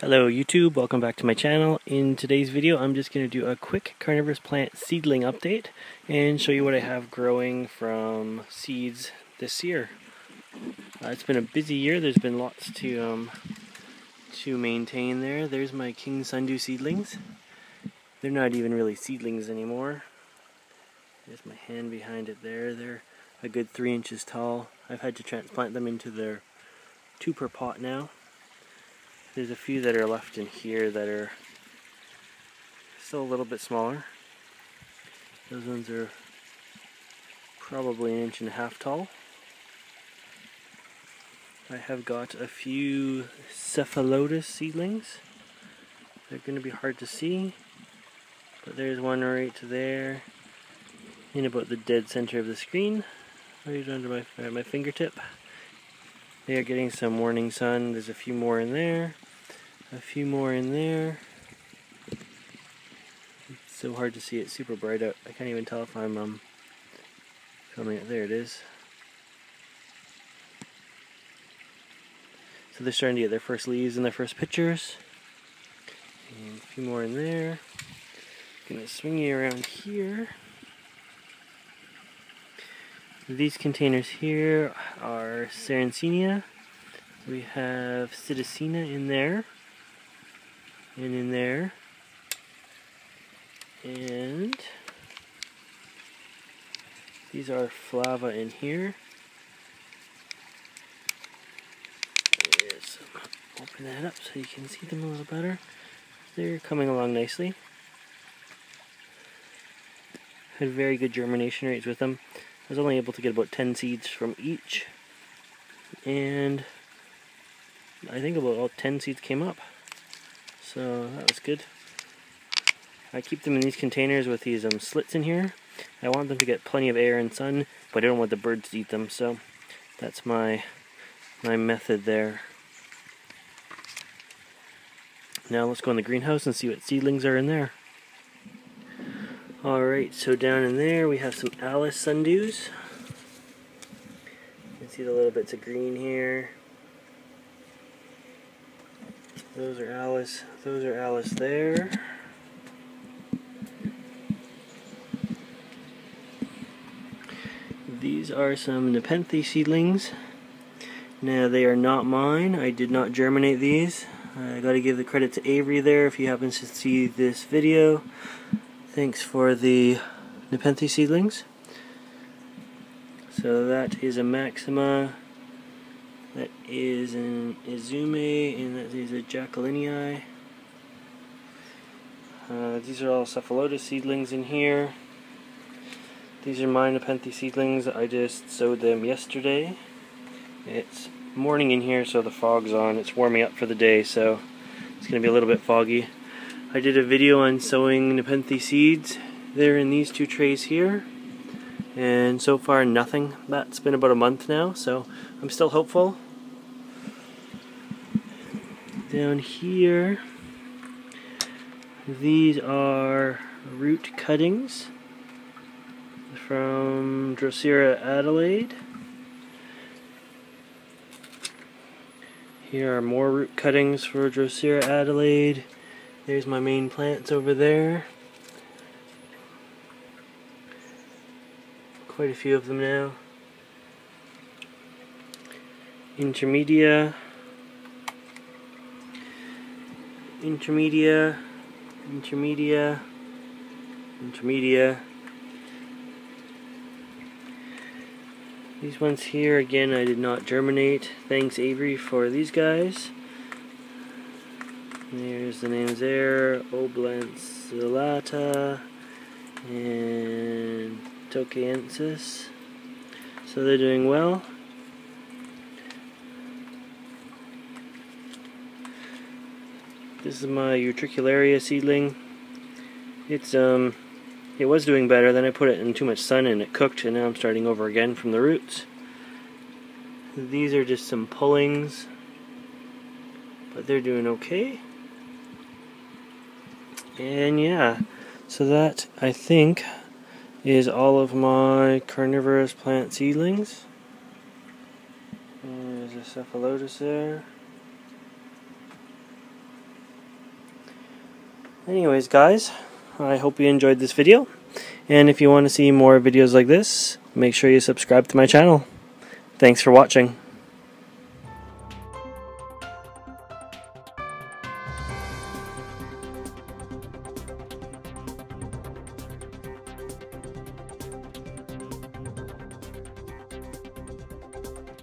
Hello YouTube, welcome back to my channel. In today's video I'm just going to do a quick carnivorous plant seedling update and show you what I have growing from seeds this year. It's been a busy year, there's been lots to maintain there. There's my King Sundew seedlings. They're not even really seedlings anymore. There's my hand behind it there. They're a good 3 inches tall. I've had to transplant them into their two per pot now. There's a few that are left in here that are still a little bit smaller. Those ones are probably 1.5 inches tall. I have got a few Cephalotus seedlings. They're going to be hard to see, but there's one right there in about the dead center of the screen, right under my fingertip. They are getting some morning sun. There's a few more in there, a few more in there. It's so hard to see, it's super bright out. I can't even tell if I'm filming it. There it is. So they're starting to get their first leaves and their first pictures. And a few more in there. I'm gonna swing you around here. These containers here are Sarracenia. We have Citrinesina in there, and in there, and these are Flava in here. There's some. Open that up so you can see them a little better. They're coming along nicely. Had very good germination rates with them. I was only able to get about 10 seeds from each, and I think about all 10 seeds came up, so that was good. I keep them in these containers with these slits in here. I want them to get plenty of air and sun, but I don't want the birds to eat them, so that's my method there. Now let's go in the greenhouse and see what seedlings are in there. Alright, so down in there we have some Alice Sundews. You can see the little bits of green here. Those are Alice there. These are some Nepenthe seedlings. Now they are not mine, I did not germinate these. I gotta give the credit to Avery there if he happens to see this video. Thanks for the Nepenthe seedlings. So that is a Maxima, that is an Izume, and that is a Jacquelineii. These are all Cephalotus seedlings in here. These are my Nepenthe seedlings. I just sowed them yesterday. It's morning in here, so the fog's on. It's warming up for the day, so it's going to be a little bit foggy. I did a video on sowing Nepenthe seeds. They're in these two trays here, and so far nothing. That's been about a month now, so I'm still hopeful. Down here, these are root cuttings from Drosera Adelaide. Here are more root cuttings for Drosera Adelaide. There's my main plants over there. Quite a few of them now. Intermedia. Intermedia. Intermedia. Intermedia. These ones here, again, I did not germinate. Thanks, Avery, for these guys. There's the names there, Oblanceolata and Tokiensis. So they're doing well. This is my Utricularia seedling. It's it was doing better, then I put it in too much sun and it cooked, and now I'm starting over again from the roots. These are just some pullings, but they're doing okay. And yeah, so that, I think, is all of my carnivorous plant seedlings. There's a Cephalotus there. Anyways guys, I hope you enjoyed this video, and if you want to see more videos like this, make sure you subscribe to my channel. Thanks for watching.